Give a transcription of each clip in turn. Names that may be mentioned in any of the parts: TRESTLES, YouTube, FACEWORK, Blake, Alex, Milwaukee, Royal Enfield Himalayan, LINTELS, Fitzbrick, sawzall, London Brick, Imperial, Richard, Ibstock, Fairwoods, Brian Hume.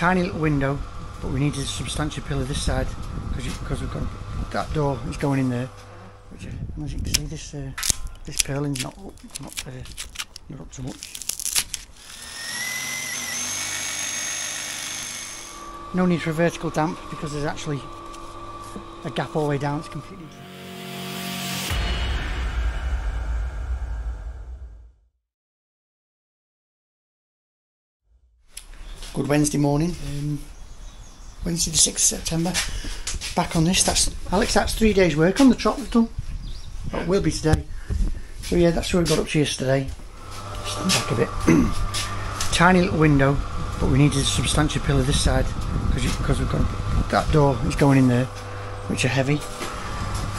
tiny little window, but we needed a substantial pillar this side because we've got that door is going in there. Which, as you can see, this purling's not up to much. No need for a vertical damp because there's actually a gap all the way down. It's completely. Good Wednesday morning, Wednesday the 6th of September, back on this. That's Alex, that's 3 days work on the trot we've done, but it will be today. So yeah, that's where we got up to yesterday. Stand back a bit. Tiny little window, but we needed a substantial pillar this side because we've got that door is going in there, which are heavy.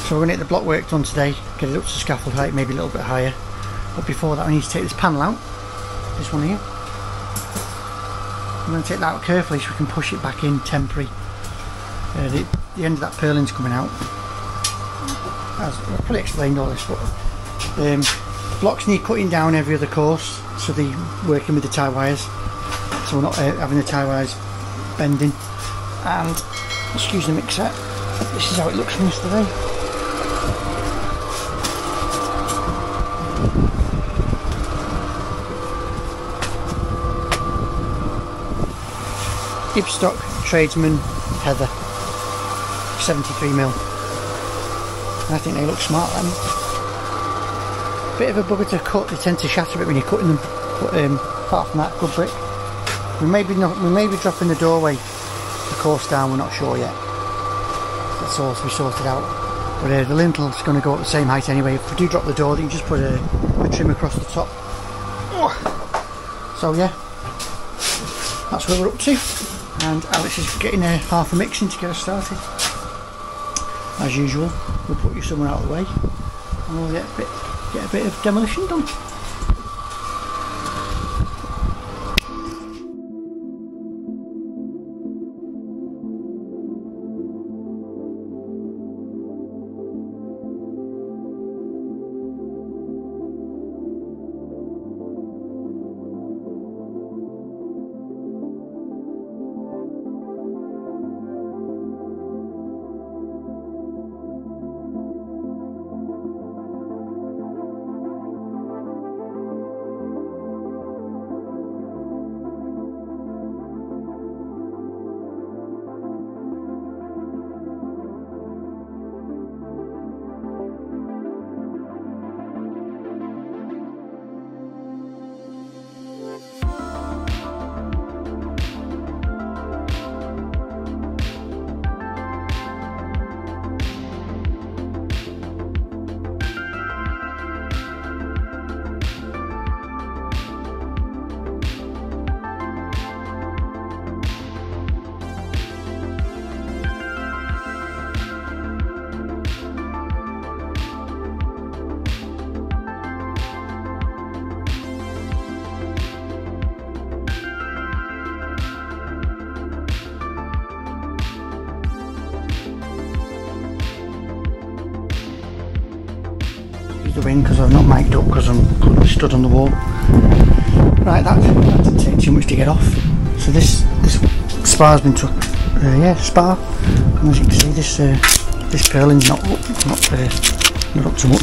So we're going to get the block work done today, get it up to scaffold height, maybe a little bit higher. But before that, I need to take this panel out, this one here. I'm going to take that out carefully so we can push it back in temporary. The end of that purling's coming out. As I've probably explained all this, but blocks need cutting down every other course, so they're working with the tie wires, so we're not having the tie wires bending. And excuse the mixer, this is how it looks from yesterday. Ibstock Tradesman Heather 73mm, and I think they look smart. Bit of a bugger to cut, they tend to shatter a bit when you're cutting them, but apart from that, good brick. We may be dropping the doorway the course down, we're not sure yet. That's all to be sorted out, but the lintel's going to go up the same height anyway. If we do drop the door, then you just put a trim across the top. So yeah, that's where we're up to, and Alex is getting half a mixing to get us started. As usual, we'll put you somewhere out of the way and we'll get a bit of demolition done. Because I've not mic'd up because I'm currently stood on the wall. Right, that didn't take too much to get off. So this spar's been took, spar. And as you can see, this purling's not up to much.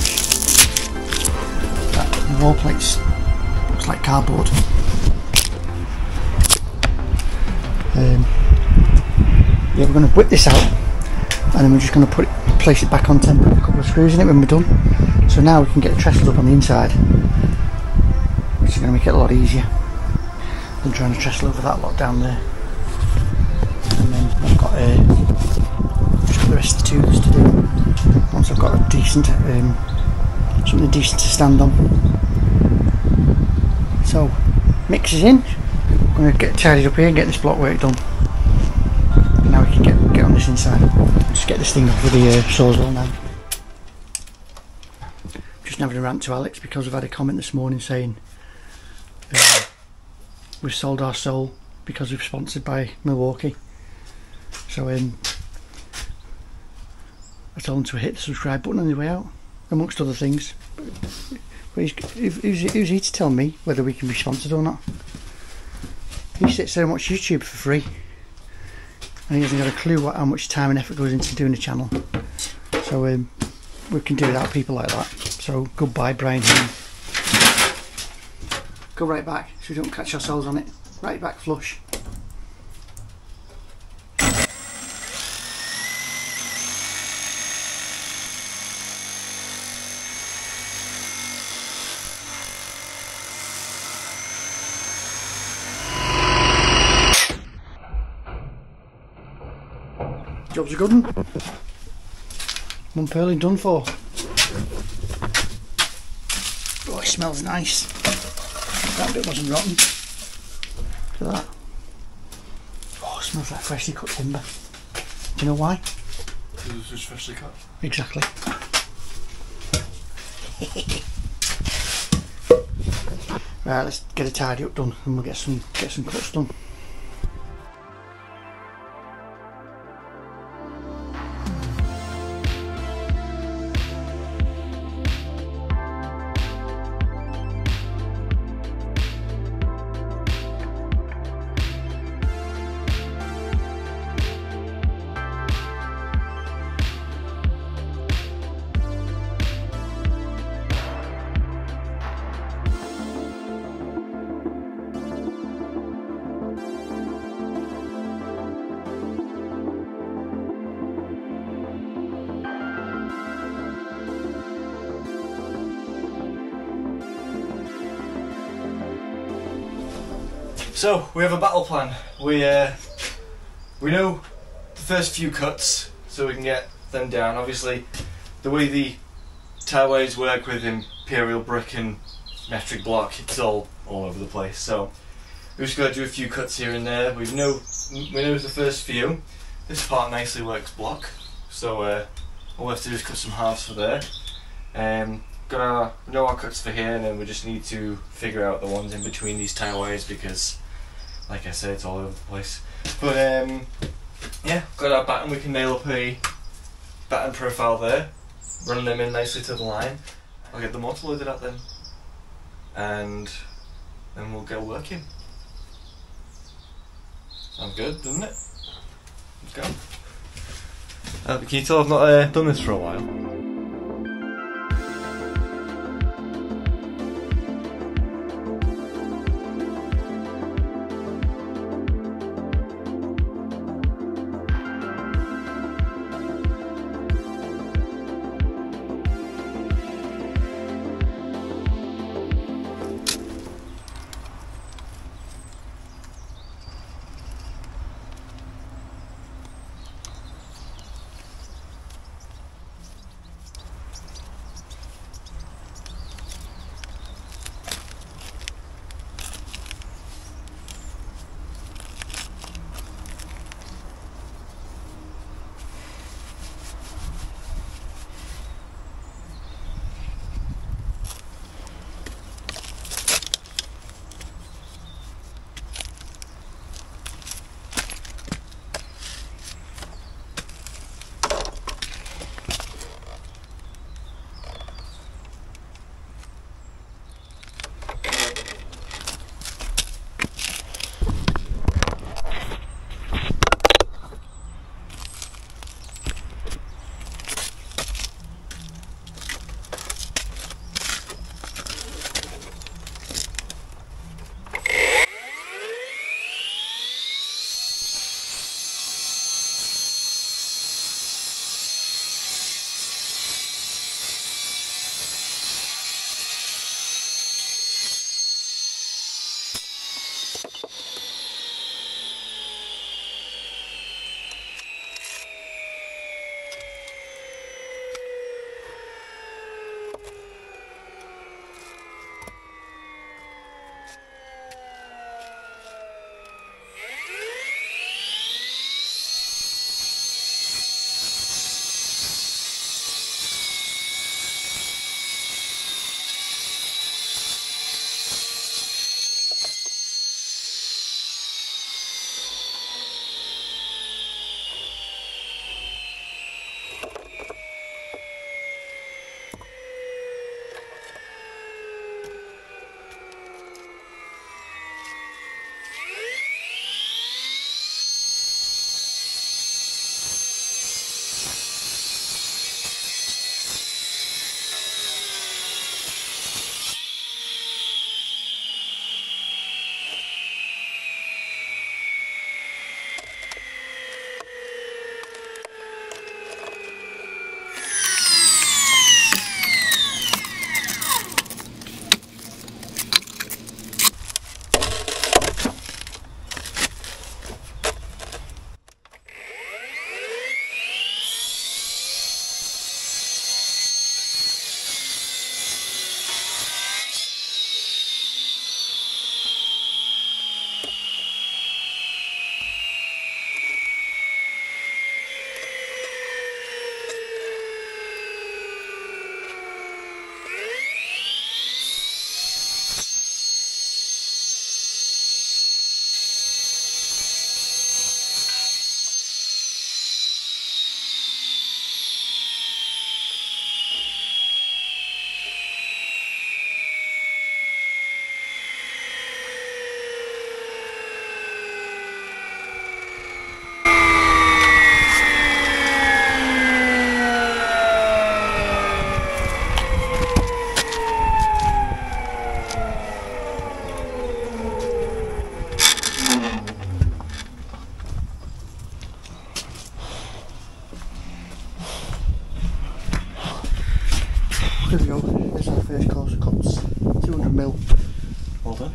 That wall plate's looks like cardboard. Yeah, we're going to whip this out, and then we're just going to place it back on temporary with a couple of screws in it when we're done. So now we can get the trestles up on the inside, which is going to make it a lot easier than trying to trestle over that lot down there. And then I've got the rest of the tools to do once I've got a decent something decent to stand on. So mix is in. I'm going to get tidied up here and get this block work done. And now we can get on this inside. Just get this thing off with the sawzall now. Having a rant to Alex because I've had a comment this morning saying we've sold our soul because we've sponsored by Milwaukee. So I told him to hit the subscribe button on the way out, amongst other things. But who's he to tell me whether we can be sponsored or not? He sits there and watches YouTube for free. and he hasn't got a clue how much time and effort goes into doing a channel. So we can do without people like that. So goodbye, Brian Hume. Go right back so we don't catch ourselves on it. Right back flush. Job's a good one. One pearly done for. Oh, it smells nice. That bit wasn't rotten. Look at that. Oh, it smells like freshly cut timber. Do you know why? Because it's just freshly cut. Exactly. Right, let's get a tidy up done and we'll get some cuts done. So we have a battle plan. We know the first few cuts, so we can get them down. Obviously, the way the tieways work with Imperial brick and metric block, it's all over the place. So we've just got to do a few cuts here and there. We know the first few. This part nicely works block, so all we have to do is cut some halves for there. We know our cuts for here, and then we just need to figure out the ones in between these tieways because, like I say, it's all over the place. But yeah, got our batten, we can nail up a batten profile there, run them in nicely to the line. I'll get the mortar loaded up then, and then we'll get working. Sounds good, doesn't it? Let's go. Can you tell I've not done this for a while? Here we go, here's our first course of cups, 200 ml. Well done.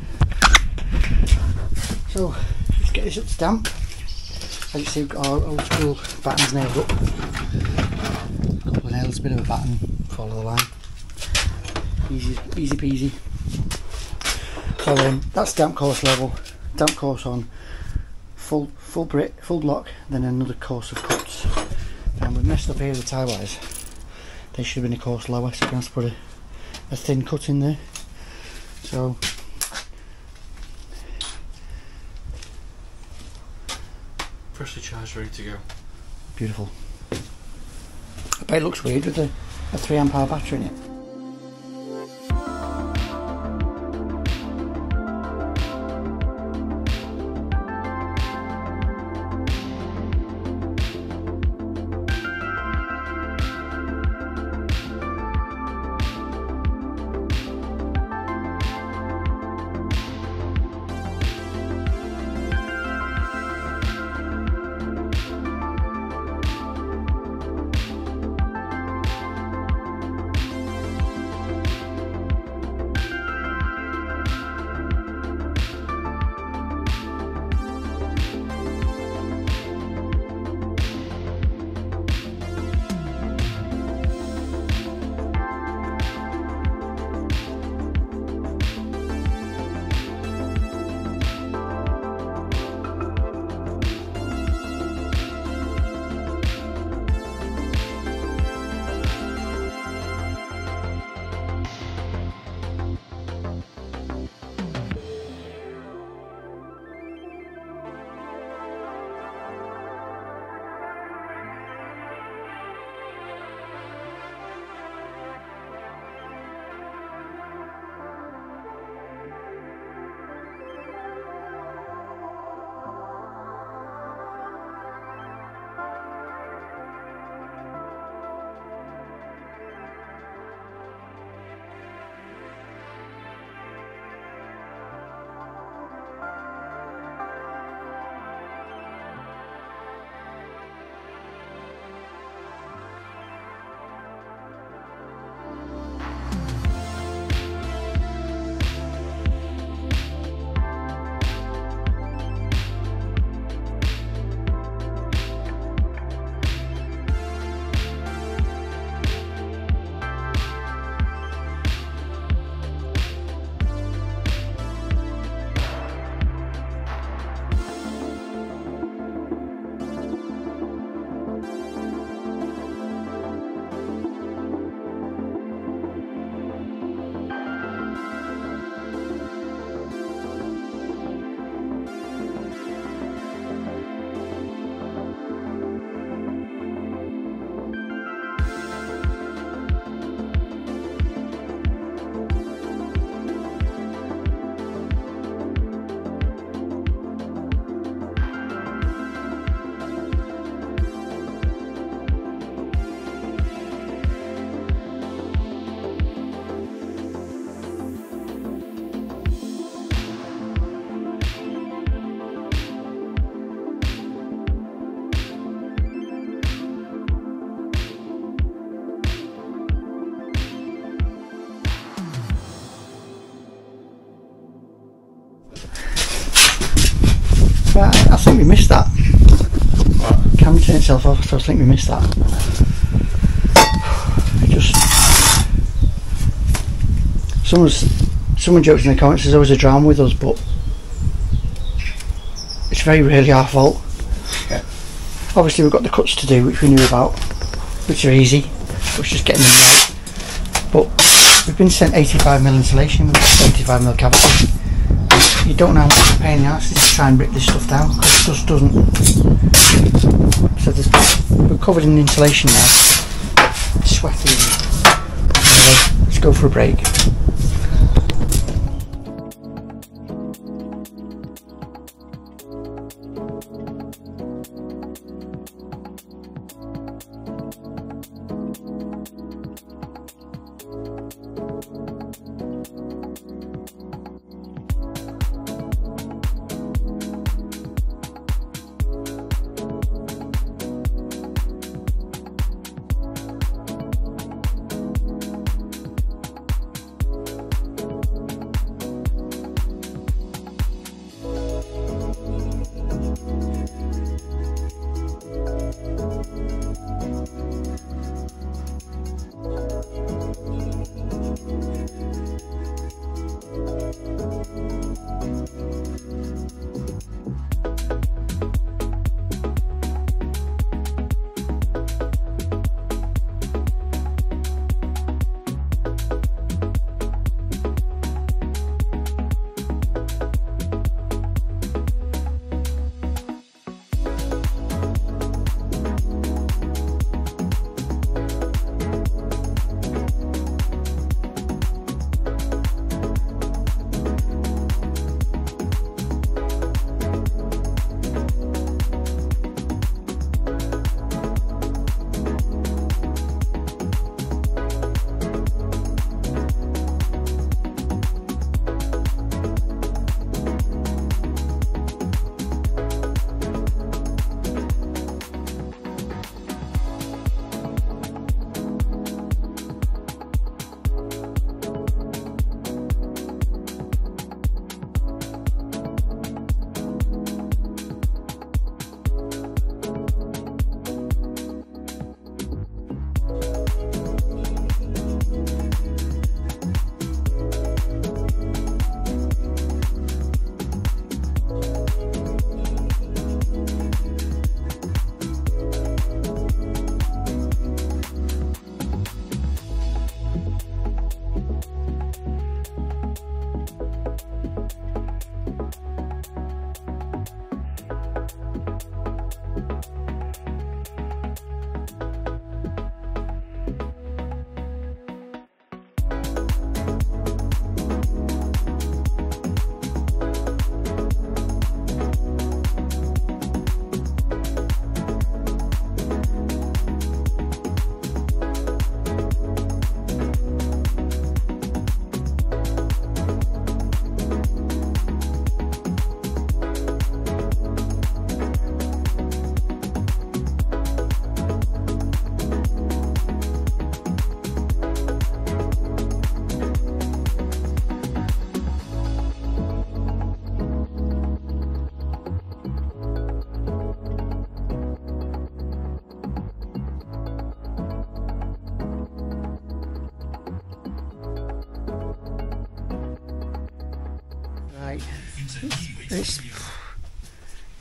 So, let's get this up to damp. As you see, we've got our old school battens nailed up. A couple of nails, a bit of a batten, follow the line. Easy peasy. So that's damp course level, damp course on, full brick, full block, then another course of cups. And we've messed up here the tie wires. They should have been a course lower, so we're going to have to put a thin cut in there. So freshly charged, ready to go. Beautiful. I bet it looks weird with a 3Ah battery in it. I think we missed that. What? Camera turned itself off, so I think we missed that. Someone jokes in the comments there's always a drama with us, but it's very rarely our fault. Yeah. Obviously we've got the cuts to do, which we knew about, which are easy. It's just getting them right. But we've been sent 85 mm insulation with 75 mm cavity. You don't know how much pain in the arse is to try and rip this stuff down, because it just doesn't. So we're covered in insulation now. It's sweaty. Anyway, let's go for a break.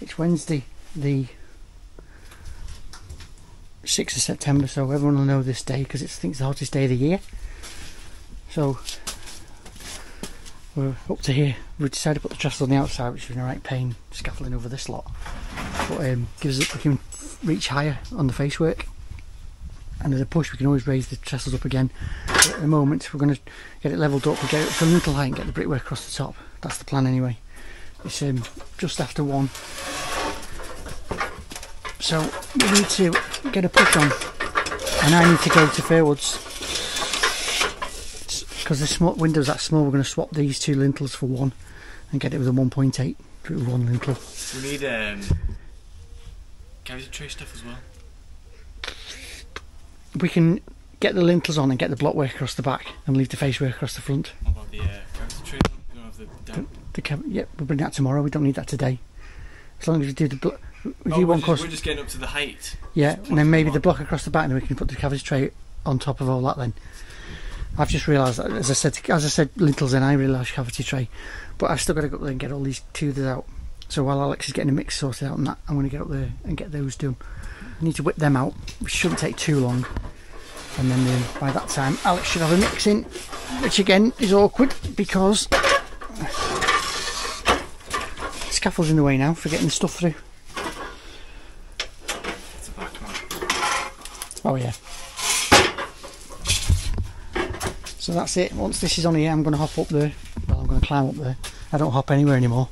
It's Wednesday the 6th of September, so everyone will know this day because it's, I think it's the hottest day of the year. So we're up to here. We decided to put the trestle on the outside, which is in a right pain, scaffolding over this lot, but gives us, we can reach higher on the facework, and as a push we can always raise the trestles up again. But at the moment we're going to get it levelled up, we'll get it from a little height and get the brickwork across the top. That's the plan anyway. It's just after 1, so we need to get a push on, and I need to go to Fairwoods because the small window's that small. We're going to swap these two lintels for one and get it with a 1.8, put it with one lintel. We need carry the tray stuff as well. We can get the lintels on and get the block work across the back and leave the face work across the front. What about the character tray? We don't have the cab. Yeah, we'll bring that tomorrow. We don't need that today. As long as we do the block, we're just getting up to the height. Yeah, and then maybe the block across the back, and then we can put the cavity tray on top of all that. Then I've just realised that, as I said, lintels in, I realised cavity tray, but I've still got to go up there and get all these toothers out. So while Alex is getting a mix sorted out and that, I'm going to get up there and get those done. I need to whip them out, which shouldn't take too long, and then by that time Alex should have a mix in, which again is awkward because the scaffold's in the way now for getting the stuff through. It's a back one. Oh yeah. So that's it. Once this is on here, I'm going to hop up there. Well, I'm going to climb up there. I don't hop anywhere anymore.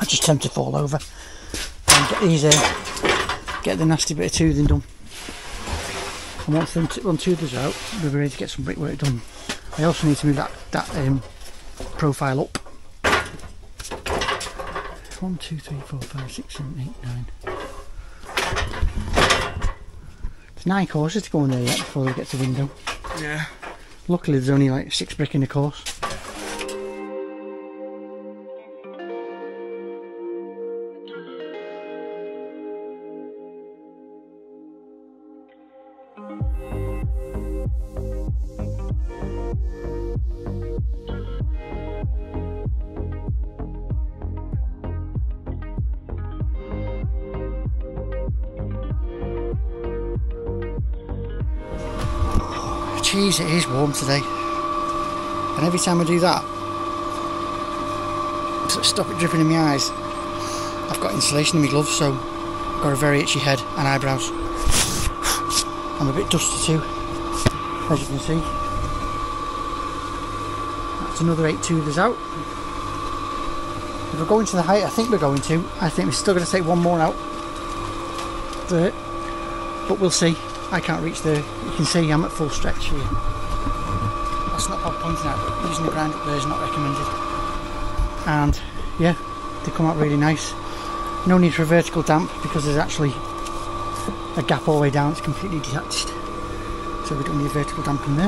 I just tend to fall over. And get these get the nasty bit of toothing done. And once them toothers out, we'll be ready to get some brickwork done. I also need to move that profile up. 1, 2, 3, 4, 5, 6, 7, 8, 9. There's 9 courses to go in there yet before we get to the window. Yeah. Luckily there's only like 6 brick in the course. Jeez, it is warm today, and every time I do that to stop it dripping in my eyes, I've got insulation in my gloves, so I've got a very itchy head and eyebrows. I'm a bit dusty too, as you can see. That's another 8 toothers out. If we're going to the height I think we're going to, I think we're still going to take one more out there, but we'll see. I can't reach there. You can see I'm at full stretch here. That's not bad pointing out, but using the grind up there is not recommended. And yeah, they come out really nice. No need for a vertical damp because there's actually a gap all the way down. It's completely detached, so we don't need a vertical damp in there.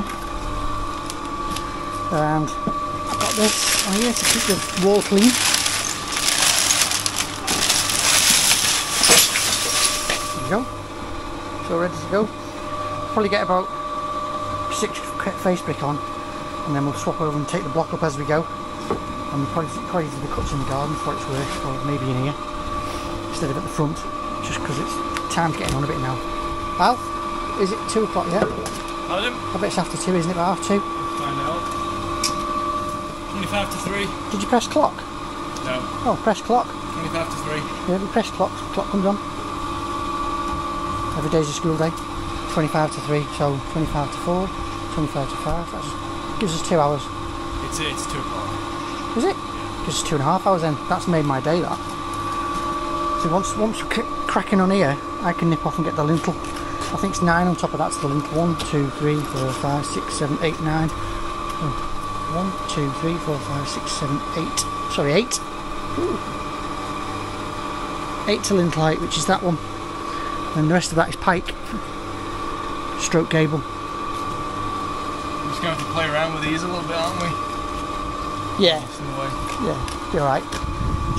And I've got this on here to keep the wall clean. There we go. So ready to go. Probably get about 6 face brick on, and then we'll swap over and take the block up as we go. And we'll probably do the cuts in the garden for its worth, or maybe in here instead of at the front, just because it's time's getting on a bit now. Al, is it 2 o'clock yet? Pardon? I bet it's after 2, isn't it? About half 2. I know. 25 to 3. Did you press clock? No. Oh, press clock. 25 to 3. Yeah, we press clock. Clock comes on. Every day's a school day, 25 to 3, so 25 to 4, 25 to 5, that gives us 2 hours. It's 2 o'clock. Is it? Yeah. Gives us 2.5 hours then, that's made my day that. So once we're cracking on here, I can nip off and get the lintel. I think it's 9 on top of that, so the lintel. 1, 2, 3, 4, 5, 6, 7, 8, 9. Oh, 1, 2, 3, 4, 5, 6, 7, 8. Sorry, 8. Ooh. 8 to lintel height, which is that one. And the rest of that is pike, stroke gable. We're just going to have to play around with these a little bit, aren't we? Yeah. Just in the way. Yeah, be alright.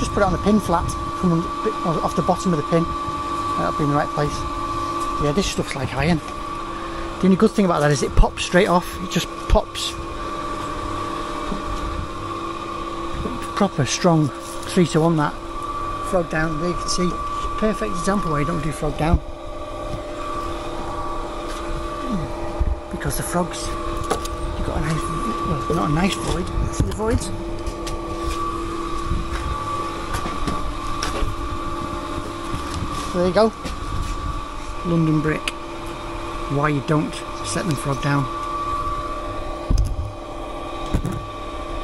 Just put it on the pin flat, from off the bottom of the pin, and that'll be in the right place. Yeah, this stuff's like iron. The only good thing about that is it pops straight off, it just pops. Proper, strong, 3-1 that. Frog down, there you can see. Perfect example why you don't do frog down. Because the frogs, you've got a nice, well, not a nice void, see the voids? There you go. London brick. Why you don't set them frog down.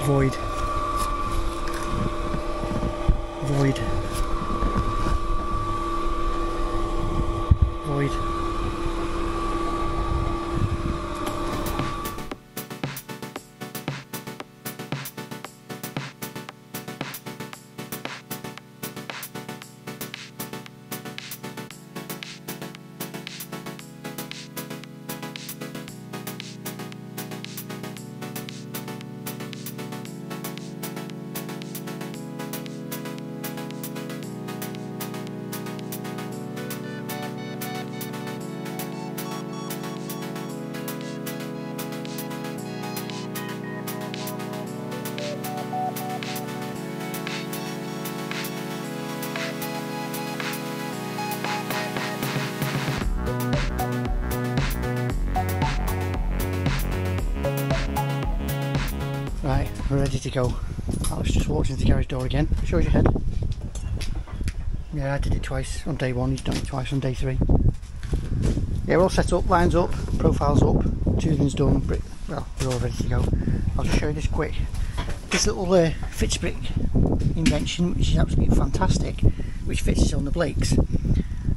Void. Void. Void. Right, we're ready to go. Alex just walked into the garage door again. Show us your head. Yeah, I did it twice on day one, he's done it twice on day three. Yeah, we're all set up, lines up, profiles up, toothing's done, brick, well, we're all ready to go. I'll just show you this quick. This little Fitzbrick invention, which is absolutely fantastic, which fits on the Blakes.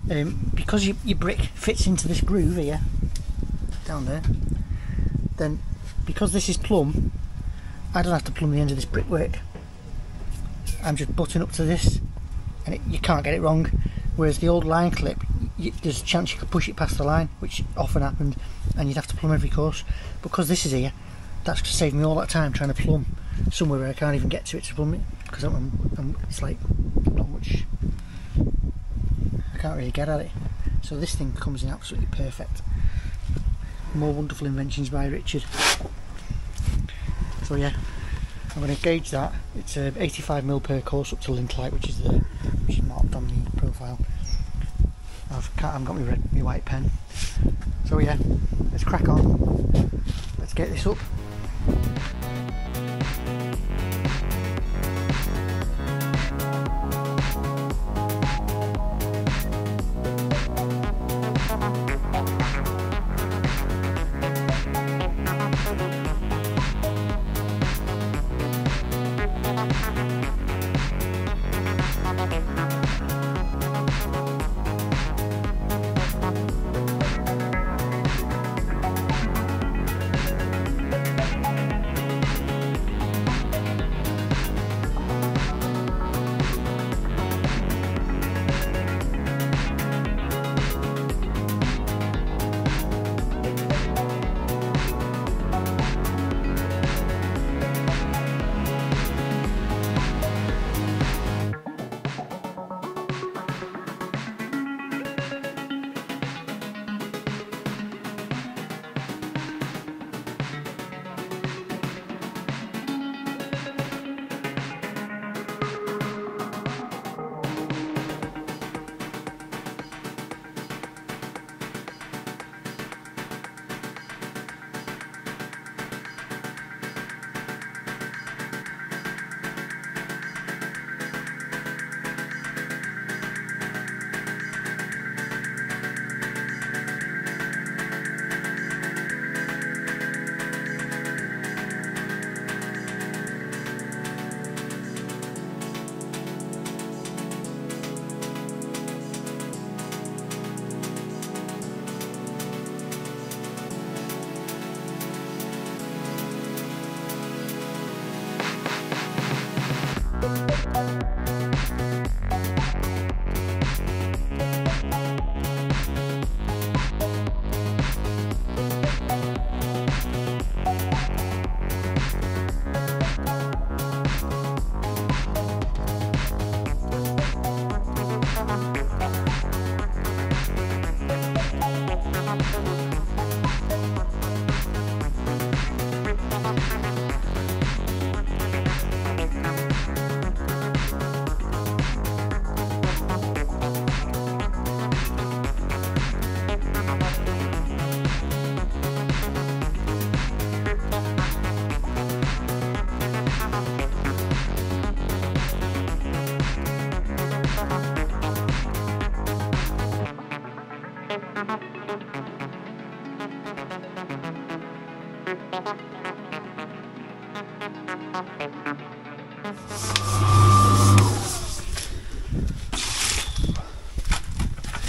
Because your brick fits into this groove here, down there, then because this is plumb, I don't have to plumb the end of this brickwork. I'm just butting up to this and you can't get it wrong, whereas the old line clip, there's a chance you could push it past the line, which often happened, and you'd have to plumb every course. Because this is here, that's going to save me all that time trying to plumb somewhere where I can't even get to it to plumb it, because it's like not much, I can't really get at it. So this thing comes in absolutely perfect. More wonderful inventions by Richard. So yeah, I'm going to gauge that. It's 85mm per course up to lint light, which is there, which is marked on the profile. I haven't got my white pen. So yeah, let's crack on. Let's get this up.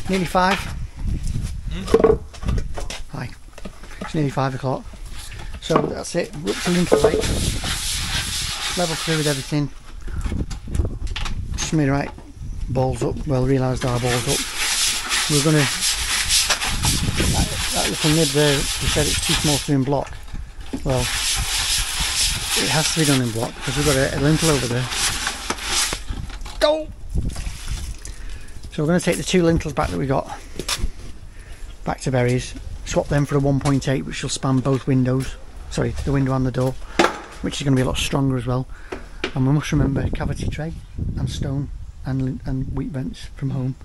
Nearly five. Hi. It's nearly 5 o'clock. So that's it. We're up to Lincoln Lake. Level through with everything. Smearite balls up. Well, realised our balls up. We're going to. That little nib there, we said it's too small to do in block. Well, it has to be done in block because we've got a lintel over there. Go! So we're going to take the two lintels back that we got back to Berries, swap them for a 1.8 which will span both windows, sorry, the window and the door, which is going to be a lot stronger as well. And we must remember cavity tray and stone and wheat vents from home.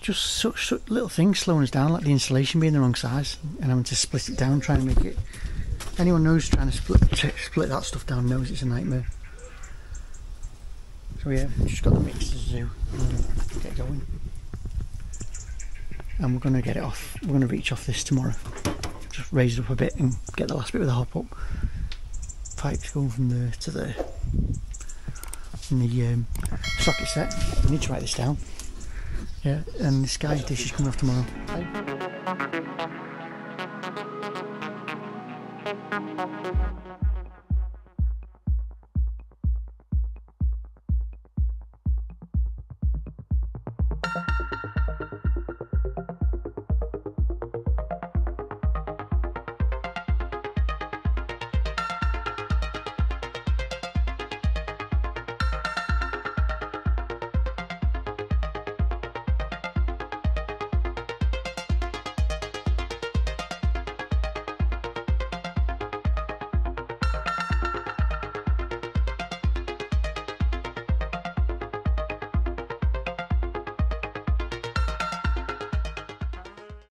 Just such little things slowing us down, like the insulation being the wrong size and having to split it down, trying to make it. Anyone knows trying to split that stuff down knows it's a nightmare. So yeah, we've just got the mixers to do. Get going, and we're going to get it off. We're going to reach off this tomorrow, just raise it up a bit and get the last bit with a hop up. Pipes going from there to there, and the socket set. I need to write this down. Yeah, and the sky dish is coming off tomorrow. Bye.